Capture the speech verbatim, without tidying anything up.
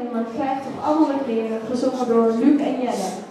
en maar krijgt op andere kleren, gezongen door Luc en Jelle.